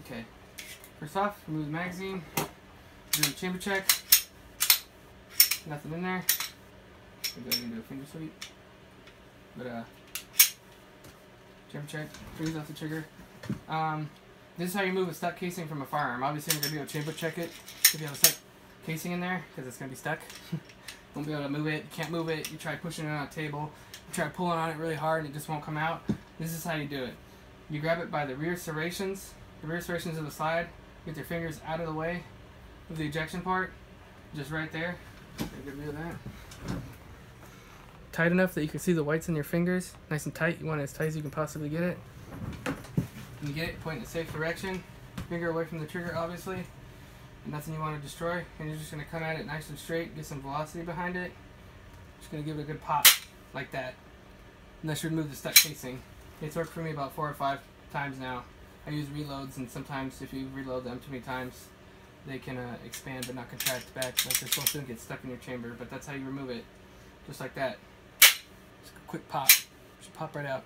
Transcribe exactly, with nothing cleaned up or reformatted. Okay. First off, remove the magazine. Do a chamber check. Nothing in there. We'll go ahead and do a finger sweep. But uh, chamber check. Freeze off the trigger. Um, this is how you move a stuck casing from a firearm. Obviously, you're gonna be able to chamber check it if you have a stuck casing in there, because it's gonna be stuck. Won't be able to move it. You can't move it. You try pushing it on a table. You try pulling on it really hard, and it just won't come out. This is how you do it. You grab it by the rear serrations, the rear serrations of the slide, with your fingers out of the way of the ejection part, just right there. Take a good view of that. Tight enough that you can see the whites in your fingers, nice and tight. You want it as tight as you can possibly get it. When you get it, point in a safe direction, finger away from the trigger, obviously. Nothing you want to destroy, and you're just going to come at it nice and straight, get some velocity behind it. Just going to give it a good pop, like that. And that should remove the stuck casing. It's worked for me about four or five times now. I use reloads, and sometimes if you reload them too many times, they can uh, expand but not contract back. Like this will soon get stuck in your chamber, but that's how you remove it. Just like that. Just a quick pop. It should pop right out.